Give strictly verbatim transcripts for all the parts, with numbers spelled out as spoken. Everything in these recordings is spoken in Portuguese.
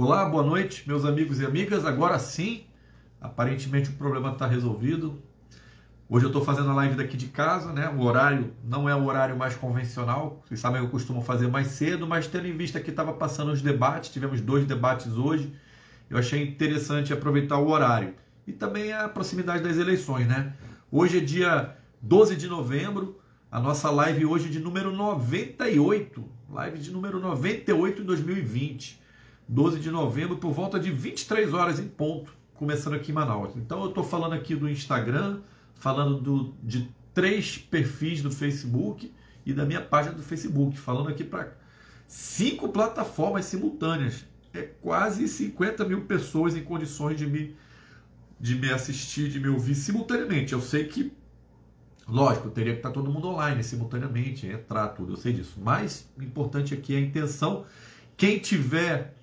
Olá, boa noite, meus amigos e amigas. Agora sim, aparentemente o problema está resolvido. Hoje eu estou fazendo a live daqui de casa, né? O horário não é o horário mais convencional. Vocês sabem que eu costumo fazer mais cedo, mas tendo em vista que estava passando os debates, tivemos dois debates hoje, eu achei interessante aproveitar o horário. E também a proximidade das eleições, né? Hoje é dia doze de novembro, a nossa live hoje de número noventa e oito. Live de número noventa e oito em dois mil e vinte. doze de novembro, por volta de vinte e três horas em ponto, começando aqui em Manaus. Então eu estou falando aqui do Instagram, falando do, de três perfis do Facebook e da minha página do Facebook, falando aqui para cinco plataformas simultâneas. É quase cinquenta mil pessoas em condições de me, de me assistir, de me ouvir simultaneamente. Eu sei que, lógico, teria que estar todo mundo online simultaneamente, entrar tudo, eu sei disso. Mas o importante aqui é a intenção. Quem tiver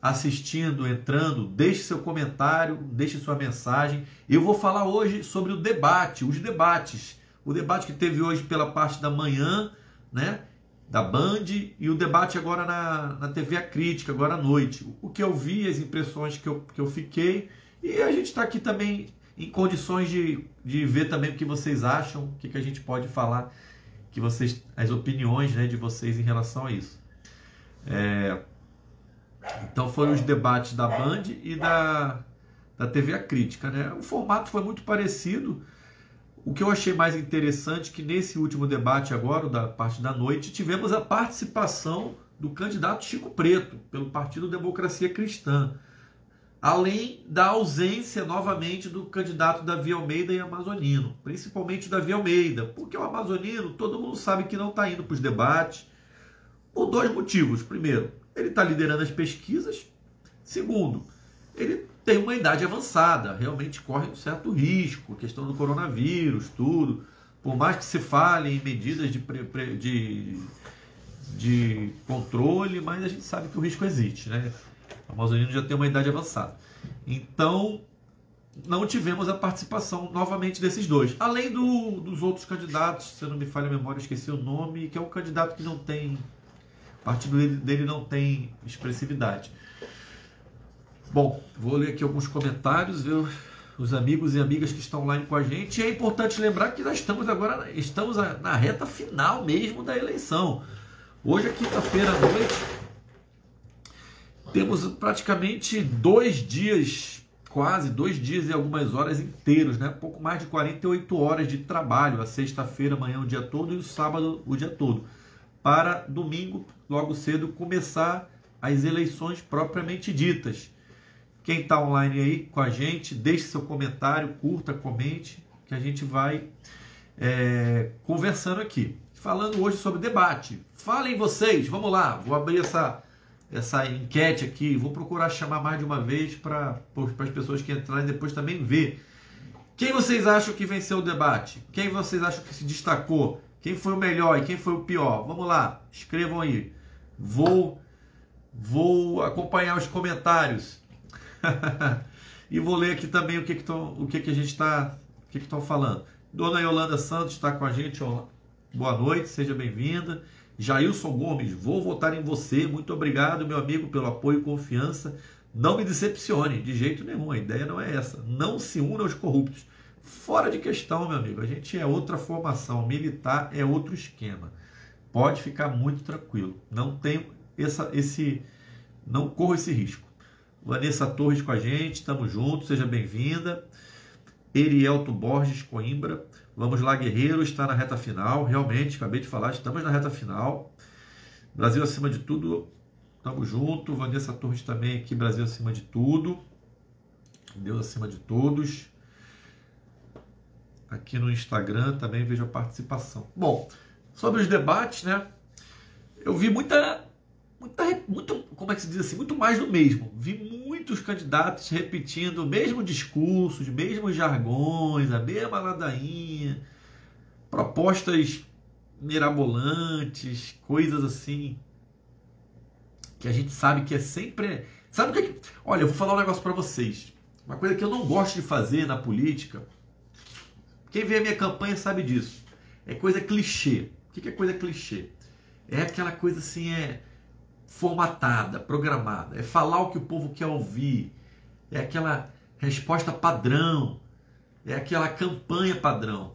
assistindo, entrando, deixe seu comentário, deixe sua mensagem. Eu vou falar hoje sobre o debate, os debates. O debate que teve hoje pela parte da manhã, né, da Band, e o debate agora na, na T V A Crítica, agora à noite. O que eu vi, as impressões que eu, que eu fiquei. E a gente está aqui também em condições de, de ver também o que vocês acham, o que, que a gente pode falar, que vocês, as opiniões, né, de vocês em relação a isso. É... Então foram os debates da Band e da, da T V A Crítica, né? O formato foi muito parecido. O que eu achei mais interessante é que nesse último debate agora, da parte da noite, tivemos a participação do candidato Chico Preto, pelo partido Democracia Cristã. Além da ausência, novamente, do candidato Davi Almeida e Amazonino. Principalmente o Davi Almeida, porque o Amazonino, todo mundo sabe que não está indo para os debates. Por dois motivos. Primeiro, ele está liderando as pesquisas. Segundo, ele tem uma idade avançada, realmente corre um certo risco, questão do coronavírus, tudo. Por mais que se fale em medidas de, de, de controle, mas a gente sabe que o risco existe, né? O Amazonino já tem uma idade avançada. Então, não tivemos a participação novamente desses dois. Além do, dos outros candidatos, se eu não me falha a memória, eu esqueci o nome, que é um candidato que não tem... O partido dele não tem expressividade. Bom, vou ler aqui alguns comentários, ver os amigos e amigas que estão online com a gente. E é importante lembrar que nós estamos agora estamos na reta final mesmo da eleição. Hoje é quinta-feira à noite. Temos praticamente dois dias, quase dois dias e algumas horas inteiros, né? Pouco mais de quarenta e oito horas de trabalho. A sexta-feira, amanhã o dia todo e o sábado o dia todo. Para domingo, logo cedo, começar as eleições propriamente ditas. Quem está online aí com a gente, deixe seu comentário, curta, comente, que a gente vai é, conversando aqui. Falando hoje sobre debate. Falem vocês, vamos lá, vou abrir essa, essa enquete aqui, vou procurar chamar mais de uma vez para as pessoas que entrarem depois também ver. Quem vocês acham que venceu o debate? Quem vocês acham que se destacou? Quem foi o melhor e quem foi o pior? Vamos lá, escrevam aí. Vou, vou acompanhar os comentários. E vou ler aqui também o que, que, tão, o que, que a gente está que que falando. Dona Yolanda Santos está com a gente. Boa noite, seja bem-vinda. Jailson Gomes, vou votar em você. Muito obrigado, meu amigo, pelo apoio e confiança. Não me decepcione, de jeito nenhum. A ideia não é essa. Não se una aos corruptos. Fora de questão, meu amigo. A gente é outra formação. Militar é outro esquema. Pode ficar muito tranquilo. Não tem essa, esse... Não corro esse risco. Vanessa Torres com a gente. Tamo junto. Seja bem-vinda. Erielto Borges, Coimbra. Vamos lá, guerreiro. Está na reta final. Realmente, acabei de falar. Estamos na reta final. Brasil acima de tudo. Tamo junto. Vanessa Torres também aqui. Brasil acima de tudo. Deus acima de todos. Aqui no Instagram também vejo a participação. Bom, sobre os debates, né? Eu vi muita, muita, muito, como é que se diz assim, muito mais do mesmo. Vi muitos candidatos repetindo o mesmo discurso, os mesmos jargões, a mesma ladainha, propostas mirabolantes, coisas assim que a gente sabe que é sempre. Sabe o que é que... Olha, eu vou falar um negócio para vocês. Uma coisa que eu não gosto de fazer na política. Quem vê a minha campanha sabe disso. É coisa clichê. O que é coisa clichê? É aquela coisa assim, é formatada, programada. É falar o que o povo quer ouvir. É aquela resposta padrão. É aquela campanha padrão.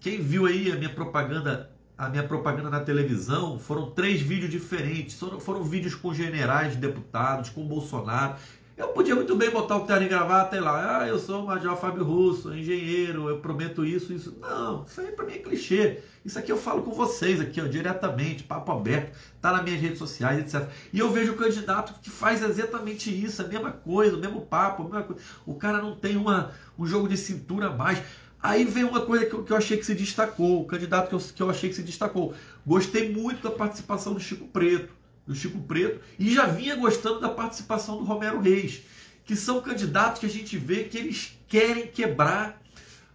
Quem viu aí a minha propaganda, a minha propaganda na televisão, foram três vídeos diferentes. Foram, foram vídeos com generais, deputados, com Bolsonaro. Eu podia muito bem botar o terno e gravata, sei lá, ah, eu sou o Major Fábio Russo, engenheiro, eu prometo isso, isso. Não, isso aí pra mim é clichê. Isso aqui eu falo com vocês aqui, ó, diretamente, papo aberto, tá nas minhas redes sociais, etcétera. E eu vejo o candidato que faz exatamente isso, a mesma coisa, o mesmo papo, a mesma coisa. O cara não tem uma, um jogo de cintura a mais. Aí vem uma coisa que eu, que eu achei que se destacou, o candidato que eu, que eu achei que se destacou. Gostei muito da participação do Chico Preto. do Chico Preto, e já vinha gostando da participação do Romero Reis, que são candidatos que a gente vê que eles querem quebrar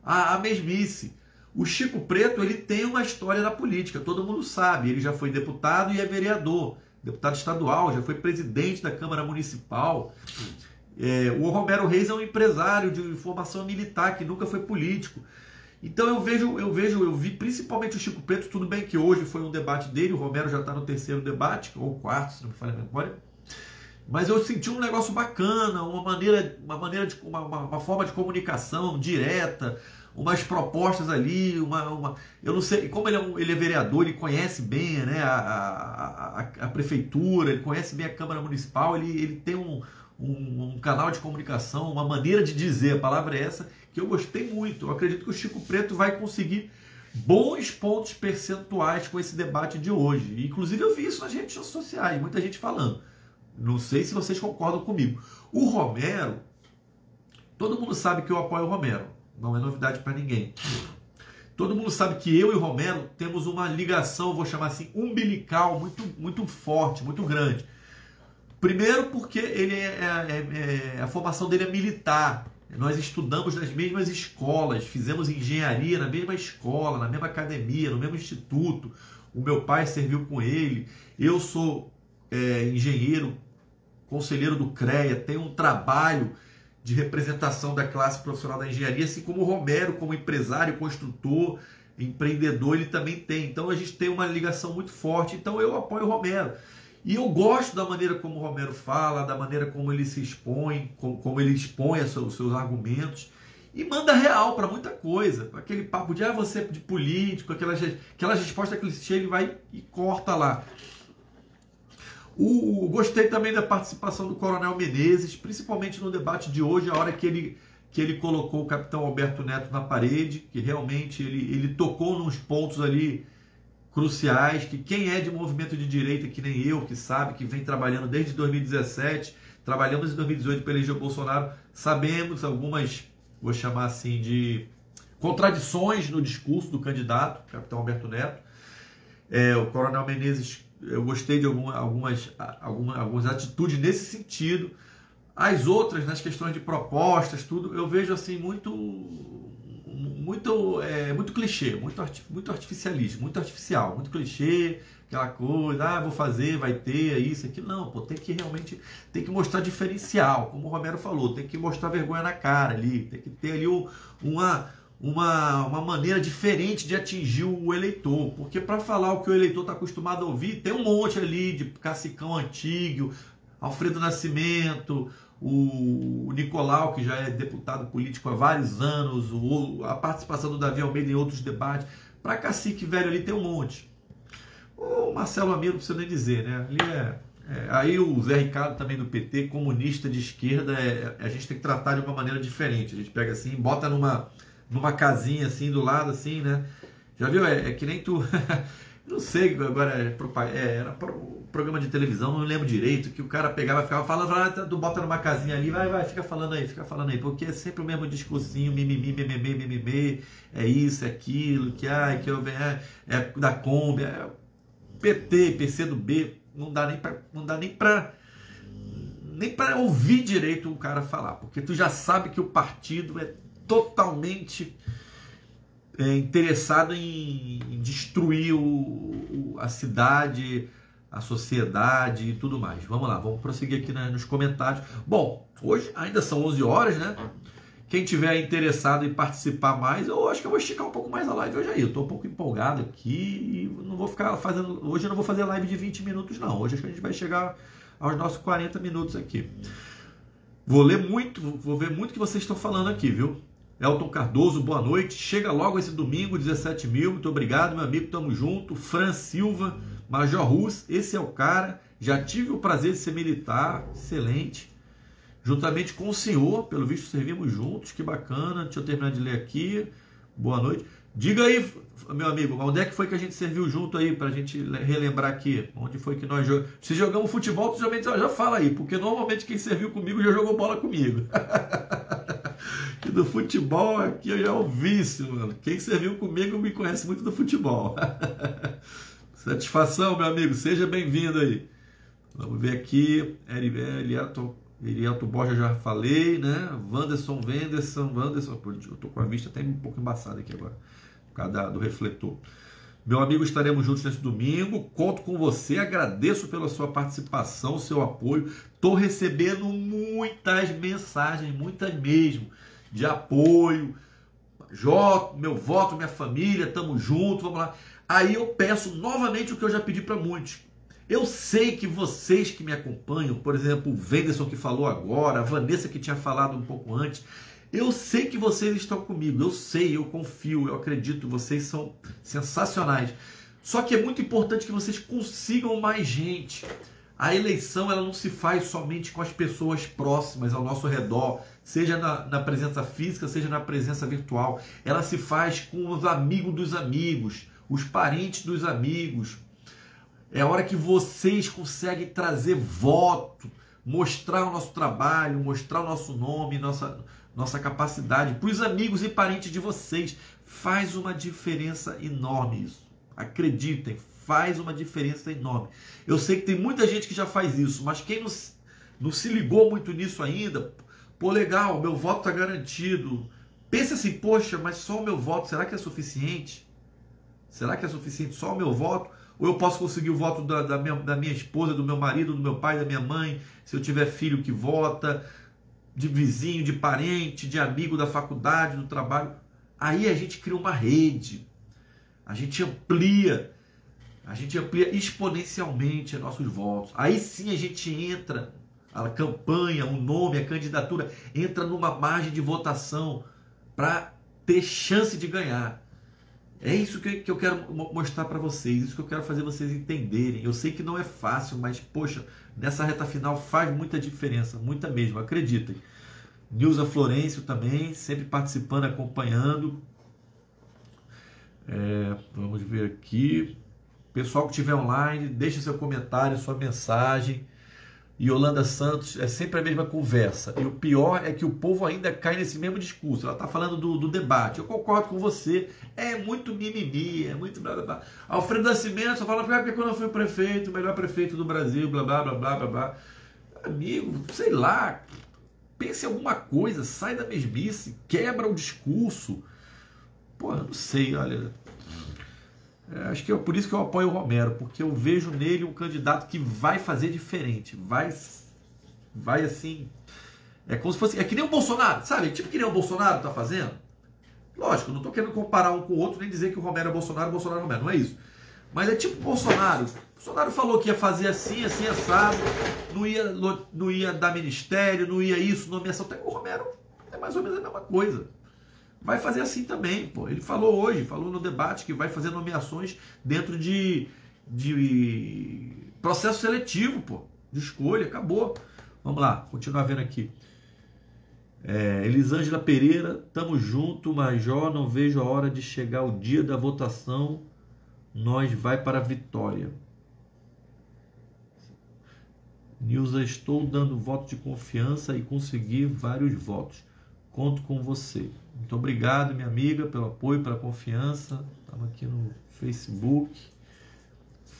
a, a mesmice. O Chico Preto, ele tem uma história na política, todo mundo sabe, ele já foi deputado e é vereador, deputado estadual, já foi presidente da Câmara Municipal. É, o Romero Reis é um empresário de formação militar, que nunca foi político. Então eu vejo, eu vejo, eu vi principalmente o Chico Preto, tudo bem que hoje foi um debate dele, o Romero já está no terceiro debate, ou quarto, se não me falha a memória, mas eu senti um negócio bacana, uma maneira, uma, maneira de, uma, uma, uma forma de comunicação direta, umas propostas ali, uma, uma eu não sei, como ele é, um, ele é vereador, ele conhece bem, né, a, a, a, a prefeitura, ele conhece bem a Câmara Municipal, ele, ele tem um, um, um canal de comunicação, uma maneira de dizer, a palavra é essa, que eu gostei muito. Eu acredito que o Chico Preto vai conseguir bons pontos percentuais com esse debate de hoje. Inclusive eu vi isso nas redes sociais, muita gente falando. Não sei se vocês concordam comigo. O Romero, todo mundo sabe que eu apoio o Romero, não é novidade para ninguém. Todo mundo sabe que eu e o Romero temos uma ligação, vou chamar assim, umbilical, muito, muito forte, muito grande. Primeiro porque ele é, é, é, a formação dele é militar. Nós estudamos nas mesmas escolas, fizemos engenharia na mesma escola, na mesma academia, no mesmo instituto. O meu pai serviu com ele. Eu sou é, engenheiro, conselheiro do CREA, tenho um trabalho de representação da classe profissional da engenharia, assim como o Romero, como empresário, construtor, empreendedor, ele também tem. Então a gente tem uma ligação muito forte. Então eu apoio o Romero. E eu gosto da maneira como o Romero fala, da maneira como ele se expõe, como, como ele expõe os seus, seus argumentos e manda real para muita coisa. Aquele papo de, ah, você é de político, aquelas, aquelas respostas que ele chega e vai e corta lá. O, o, gostei também da participação do Coronel Menezes, principalmente no debate de hoje, a hora que ele, que ele colocou o Capitão Alberto Neto na parede, que realmente ele, ele tocou nos pontos ali cruciais, que quem é de movimento de direita, que nem eu, que sabe, que vem trabalhando desde dois mil e dezessete, trabalhamos em dois mil e dezoito para eleger o Bolsonaro, sabemos algumas, vou chamar assim, de contradições no discurso do candidato, Capitão Alberto Neto. É, o Coronel Menezes, eu gostei de alguma, algumas, alguma, algumas atitudes nesse sentido. As outras, nas questões de propostas, tudo, eu vejo assim muito... Muito, é, muito clichê, muito, muito artificialismo, muito artificial, muito clichê, aquela coisa, ah, vou fazer, vai ter, isso, aquilo. Não, pô, tem que realmente, tem que mostrar diferencial, como o Romero falou, tem que mostrar vergonha na cara ali, tem que ter ali um, uma, uma, uma maneira diferente de atingir o eleitor, porque para falar o que o eleitor está acostumado a ouvir, tem um monte ali de cacicão antigo, Alfredo Nascimento, o Nicolau, que já é deputado político há vários anos, o, a participação do Davi Almeida em outros debates. Para cacique velho ali tem um monte. O Marcelo Amigo, não precisa nem dizer, né? Ali é, é, aí o Zé Ricardo também do P T, comunista de esquerda, é, a gente tem que tratar de uma maneira diferente. A gente pega assim, bota numa, numa casinha assim do lado, assim, né? Já viu? É, é que nem tu... Não sei, agora é, era um programa de televisão, não lembro direito, que o cara pegava e ficava falando, tu bota numa casinha ali, vai, vai, fica falando aí, fica falando aí, porque é sempre o mesmo discursinho, mimimi, mimimi, mimimi, é isso, é aquilo, que ai, que eu venho, é, é da Kombi, é P T, P C do B, não dá nem pra, não dá nem pra, nem pra ouvir direito o cara falar, porque tu já sabe que o partido é totalmente... É, interessado em, em destruir o, o, a cidade, a sociedade e tudo mais. Vamos lá, vamos prosseguir aqui na, nos comentários. Bom, hoje ainda são onze horas, né? Quem tiver interessado em participar mais, eu acho que eu vou esticar um pouco mais a live hoje aí. Eu estou um pouco empolgado aqui e não vou ficar fazendo... Hoje eu não vou fazer live de vinte minutos, não. Hoje acho que a gente vai chegar aos nossos quarenta minutos aqui. Vou ler muito, vou ver muito o que vocês estão falando aqui, viu? Elton Cardoso, boa noite. Chega logo esse domingo, dezessete mil. Muito obrigado, meu amigo. Tamo junto. Fran Silva, Major Rus, esse é o cara. Já tive o prazer de ser militar. Excelente. Juntamente com o senhor, pelo visto servimos juntos, que bacana, deixa eu terminar de ler aqui, boa noite. Diga aí, meu amigo, onde é que foi que a gente serviu junto aí, pra gente relembrar aqui, onde foi que nós jogamos, se jogamos futebol, geralmente, já fala aí, porque normalmente quem serviu comigo já jogou bola comigo. E do futebol aqui eu já ouvi isso, mano, quem serviu comigo me conhece muito do futebol. Satisfação, meu amigo, seja bem-vindo aí. Vamos ver aqui, Eliato... Elielto Borja, já falei, né? Wanderson, Wenderson, Wanderson. Eu tô com a vista até um pouco embaçada aqui agora, por causa do refletor. Meu amigo, estaremos juntos nesse domingo. Conto com você, agradeço pela sua participação, seu apoio. Tô recebendo muitas mensagens, muitas mesmo, de apoio. Jó, meu voto, minha família, tamo junto, vamos lá. Aí eu peço novamente o que eu já pedi para muitos. Eu sei que vocês que me acompanham, por exemplo, o Wenderson que falou agora, a Vanessa que tinha falado um pouco antes, eu sei que vocês estão comigo, eu sei, eu confio, eu acredito, vocês são sensacionais. Só que é muito importante que vocês consigam mais gente. A eleição ela não se faz somente com as pessoas próximas ao nosso redor, seja na, na presença física, seja na presença virtual. Ela se faz com os amigos dos amigos, os parentes dos amigos. É a hora que vocês conseguem trazer voto, mostrar o nosso trabalho, mostrar o nosso nome, nossa, nossa capacidade. Para os amigos e parentes de vocês, faz uma diferença enorme isso. Acreditem, faz uma diferença enorme. Eu sei que tem muita gente que já faz isso, mas quem não, não se ligou muito nisso ainda, pô, legal, meu voto está garantido. Pensa assim, poxa, mas só o meu voto, será que é suficiente? Será que é suficiente só o meu voto? Ou eu posso conseguir o voto da, da, minha, da minha esposa, do meu marido, do meu pai, da minha mãe, se eu tiver filho que vota, de vizinho, de parente, de amigo da faculdade, do trabalho. Aí a gente cria uma rede, a gente amplia, a gente amplia exponencialmente nossos votos. Aí sim a gente entra, a campanha, o nome, a candidatura, entra numa margem de votação para ter chance de ganhar. É isso que eu quero mostrar para vocês, isso que eu quero fazer vocês entenderem. Eu sei que não é fácil, mas, poxa, nessa reta final faz muita diferença, muita mesmo, acreditem. Nilza Florencio também, sempre participando, acompanhando. É, vamos ver aqui. Pessoal que estiver online, deixe seu comentário, sua mensagem. Yolanda Santos, é sempre a mesma conversa. E o pior é que o povo ainda cai nesse mesmo discurso. Ela está falando do, do debate. Eu concordo com você. É muito mimimi, é muito blá blá blá. Alfredo Nascimento só fala, porque quando eu fui prefeito, o melhor prefeito do Brasil, blá blá blá blá blá blá. Amigo, sei lá. Pense em alguma coisa, sai da mesmice, quebra o discurso. Pô, eu não sei, olha. Acho que é por isso que eu apoio o Romero, porque eu vejo nele um candidato que vai fazer diferente, vai, vai assim, é como se fosse, é que nem o Bolsonaro, sabe, tipo que nem o Bolsonaro tá fazendo, lógico, não estou querendo comparar um com o outro, nem dizer que o Romero é Bolsonaro, o Bolsonaro é Romero, não é isso, mas é tipo o Bolsonaro, o Bolsonaro falou que ia fazer assim, assim, assado, não ia, não ia dar ministério, não ia isso, nomeação, até o Romero é mais ou menos a mesma coisa. Vai fazer assim também, pô. Ele falou hoje, falou no debate que vai fazer nomeações dentro de, de processo seletivo, pô. De escolha, acabou. Vamos lá, continuar vendo aqui. É, Elisângela Pereira, tamo junto, Major, não vejo a hora de chegar o dia da votação. Nós vai para a vitória. Nilza, estou dando voto de confiança e consegui vários votos. Conto com você. Muito obrigado, minha amiga, pelo apoio, pela confiança. Estamos aqui no Facebook.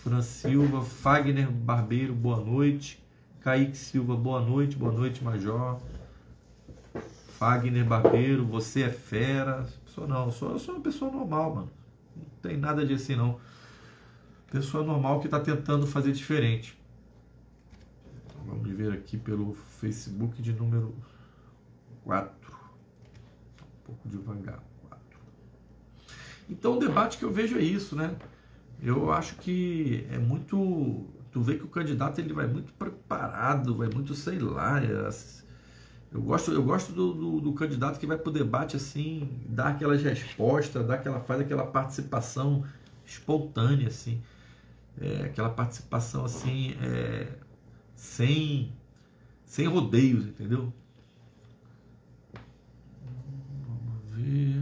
Fran Silva, Fagner Barbeiro, boa noite. Kaique Silva, boa noite. Boa noite, Major. Fagner Barbeiro, você é fera. Sou não, eu sou, eu sou uma pessoa normal, mano. Não tem nada de assim, não. Pessoa normal que está tentando fazer diferente. Vamos ver aqui pelo Facebook de número quatro. pouco devagar. Então o debate que eu vejo é isso, né? Eu acho que é muito... Tu vê que o candidato ele vai muito preparado, vai muito, sei lá... É... Eu gosto, eu gosto do, do, do candidato que vai pro debate assim, dar aquelas respostas, dar aquela, faz aquela participação espontânea, assim. É, aquela participação assim, é, sem, sem rodeios, entendeu? Vamos ver...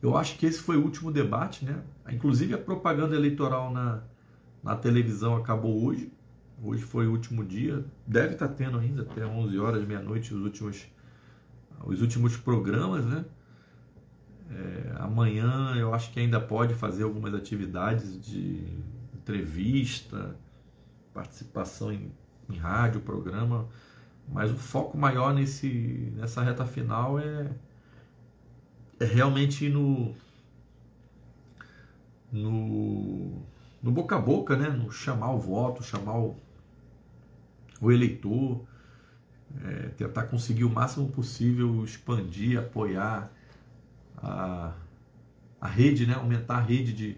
Eu acho que esse foi o último debate, né? Inclusive a propaganda eleitoral na, na televisão acabou hoje. Hoje foi o último dia. Deve estar tendo ainda até onze horas, meia-noite, os últimos, os últimos programas, né? É, amanhã eu acho que ainda pode fazer algumas atividades de entrevista, participação em, em rádio, programa. Mas o foco maior nesse, nessa reta final é... É realmente no, no no boca a boca, né? No chamar o voto, chamar o, o eleitor, é, tentar conseguir o máximo possível expandir, apoiar a, a rede, né? Aumentar a rede de,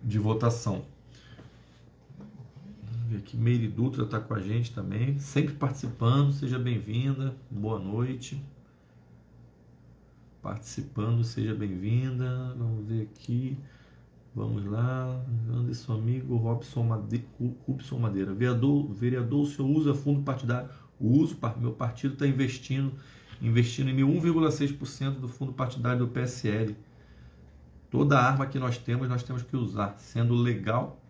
de votação. Aqui Meire Dutra está com a gente também, sempre participando, seja bem-vinda, boa noite. Participando, seja bem-vinda. Vamos ver aqui. Vamos lá. Anderson Amigo, Robson Madeira, Robson Madeira. Vereador, vereador, o senhor usa fundo partidário? O uso, meu partido está investindo, investindo em mim um vírgula seis por cento do fundo partidário do P S L. Toda arma que nós temos, nós temos que usar. Sendo legal,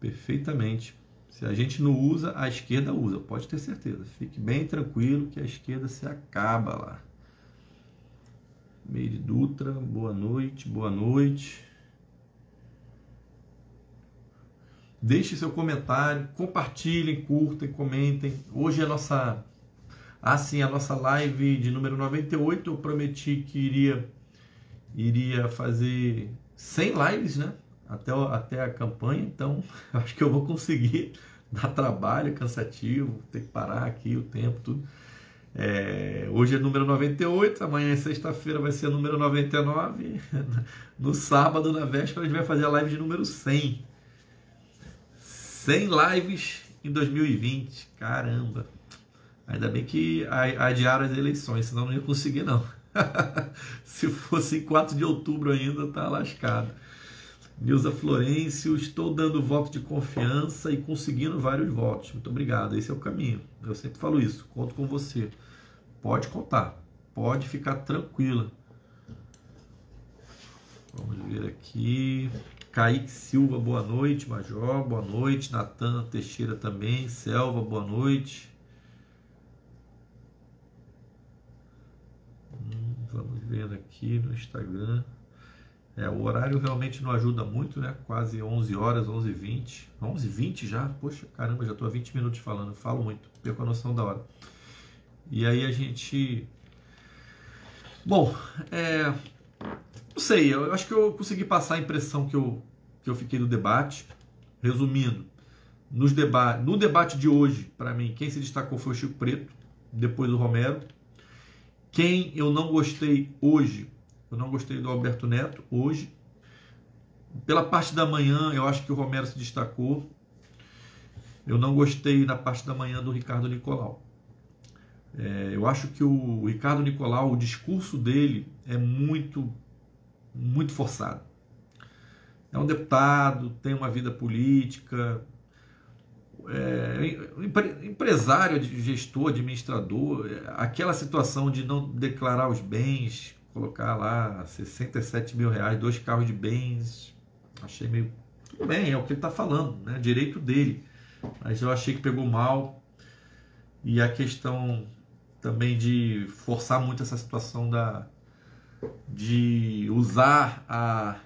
perfeitamente. Se a gente não usa, a esquerda usa. Pode ter certeza. Fique bem tranquilo que a esquerda se acaba lá. Meire Dutra, boa noite, boa noite. Deixe seu comentário, compartilhem, curtem, comentem. Hoje a nossa, assim, a nossa live de número noventa e oito, eu prometi que iria, iria fazer cem lives, né? Até, até a campanha, então acho que eu vou conseguir. Dá trabalho, é cansativo, tem que parar aqui o tempo, tudo. É, hoje é número noventa e oito, amanhã é sexta-feira, vai ser número noventa e nove. No sábado, na véspera, a gente vai fazer a live de número cem. cem lives em dois mil e vinte. Caramba! Ainda bem que adiaram as eleições, senão não ia conseguir, não. Se fosse quatro de outubro ainda, tá lascado. Nilza Florencio, estou dando voto de confiança e conseguindo vários votos. Muito obrigado, esse é o caminho. Eu sempre falo isso, conto com você. Pode contar, pode ficar tranquila. Vamos ver aqui. Kaique Silva, boa noite. Major, boa noite. Natan Teixeira também. Selva, boa noite. Hum, vamos ver aqui no Instagram. É, o horário realmente não ajuda muito, né? Quase onze horas, onze e vinte. onze e vinte já? Poxa, caramba, já estou há vinte minutos falando. Falo muito, perco a noção da hora. E aí a gente... Bom, é... não sei, eu acho que eu consegui passar a impressão que eu, que eu fiquei do debate. Resumindo, nos deba... no debate de hoje, para mim, quem se destacou foi o Chico Preto, depois o Romero. Quem eu não gostei hoje... Eu não gostei do Alberto Neto hoje. Pela parte da manhã, eu acho que o Romero se destacou. Eu não gostei na parte da manhã do Ricardo Nicolau. É, eu acho que o Ricardo Nicolau, o discurso dele é muito, muito forçado. É um deputado, tem uma vida política, é, empresário, gestor, administrador. Aquela situação de não declarar os bens... Colocar lá sessenta e sete mil reais, dois carros de bens, achei meio... Tudo bem, é o que ele está falando, né? Direito dele. Mas eu achei que pegou mal. E a questão também de forçar muito essa situação da... de usar a,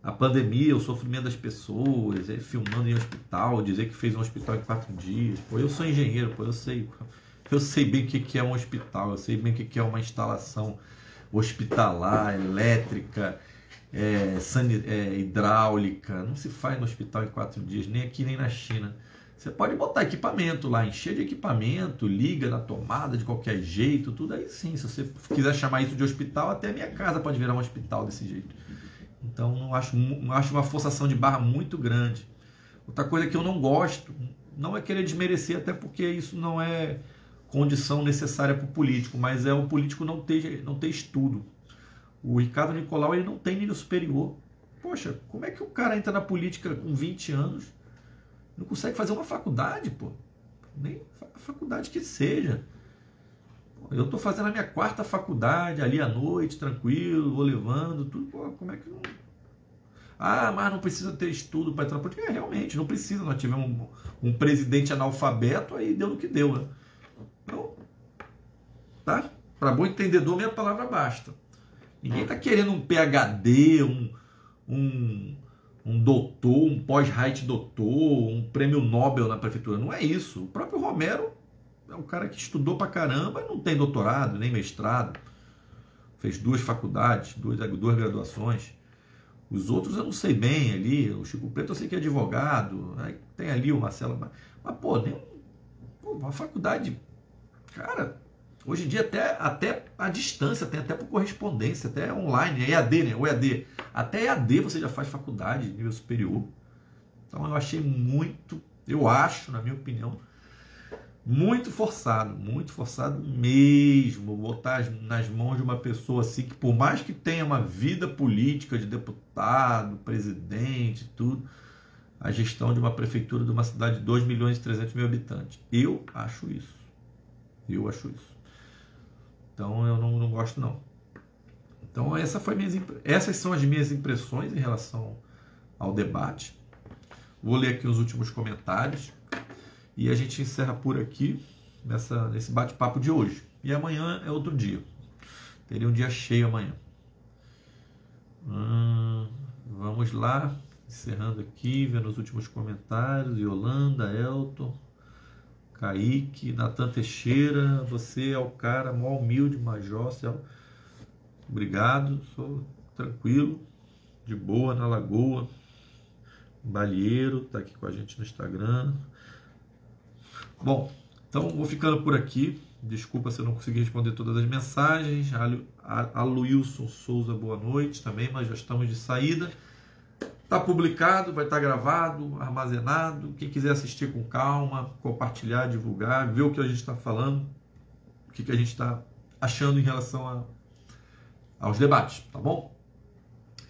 a pandemia, o sofrimento das pessoas, filmando em hospital, dizer que fez um hospital em quatro dias. Pô, eu sou engenheiro, pô, eu sei, eu sei bem o que é um hospital, eu sei bem o que é uma instalação hospitalar, elétrica, é, san... é, hidráulica, não se faz no hospital em quatro dias, nem aqui nem na China. Você pode botar equipamento lá, encher de equipamento, liga na tomada de qualquer jeito, tudo aí sim. Se você quiser chamar isso de hospital, até a minha casa pode virar um hospital desse jeito. Então, não acho, não acho uma forçação de barra muito grande. Outra coisa que eu não gosto, não é querer desmerecer, até porque isso não é condição necessária para o político, mas é o político não ter, não ter estudo. O Ricardo Nicolau, ele não tem nível superior. Poxa, como é que o cara entra na política com vinte anos... não consegue fazer uma faculdade, pô. Nem a faculdade que seja. Eu estou fazendo a minha quarta faculdade ali à noite, tranquilo, vou levando, tudo. Pô, como é que não... Ah, mas não precisa ter estudo para entrar na política. É, realmente, não precisa. Nós tivemos um, um presidente analfabeto, aí deu no que deu, né? Então, tá? Para bom entendedor, minha palavra basta. Ninguém está querendo um P H D, um... um um doutor, um pós-right doutor, um prêmio Nobel na prefeitura. Não é isso. O próprio Romero é um cara que estudou pra caramba e não tem doutorado, nem mestrado. Fez duas faculdades, duas, duas graduações. Os outros eu não sei bem ali. O Chico Preto eu sei que é advogado. Aí tem ali o Marcelo. Mas, mas pô, nem, pô, uma faculdade... Cara, hoje em dia até, até a distância, tem até por correspondência, até online, é E A D, né? O E A D. Até E A D você já faz faculdade de nível superior. Então eu achei muito, eu acho, na minha opinião, muito forçado, muito forçado mesmo, botar nas mãos de uma pessoa assim, que por mais que tenha uma vida política de deputado, presidente, tudo, a gestão de uma prefeitura de uma cidade de dois milhões e trezentos mil habitantes. Eu acho isso. Eu acho isso. Então eu não, não gosto não. Então essa foi minhas, essas são as minhas impressões em relação ao debate. Vou ler aqui os últimos comentários e a gente encerra por aqui nessa, nesse bate-papo de hoje. E amanhã é outro dia. Teria um dia cheio amanhã. Hum, vamos lá, encerrando aqui, vendo os últimos comentários. Yolanda, Elton... Kaique, Natan Teixeira, você é o cara mó humilde, major, céu. Obrigado, sou tranquilo, de boa, na Lagoa. Balieiro, tá aqui com a gente no Instagram. Bom, então vou ficando por aqui. Desculpa se eu não consegui responder todas as mensagens. Aluilson Souza, boa noite também, mas já estamos de saída. Está publicado, vai estar gravado, armazenado. Quem quiser assistir com calma, compartilhar, divulgar, ver o que a gente está falando, o que a gente está achando em relação a, aos debates, tá bom?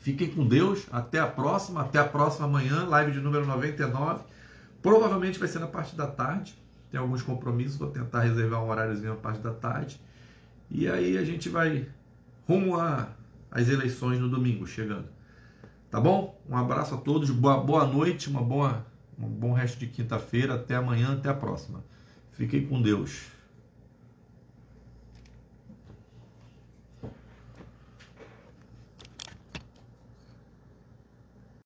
Fiquem com Deus, até a próxima, até a próxima amanhã, live de número noventa e nove. Provavelmente vai ser na parte da tarde, tem alguns compromissos, vou tentar reservar um horáriozinho na parte da tarde. E aí a gente vai rumo às eleições no domingo, chegando. Tá bom? Um abraço a todos, boa, boa noite, uma boa, um bom resto de quinta-feira, até amanhã, até a próxima. Fiquem com Deus.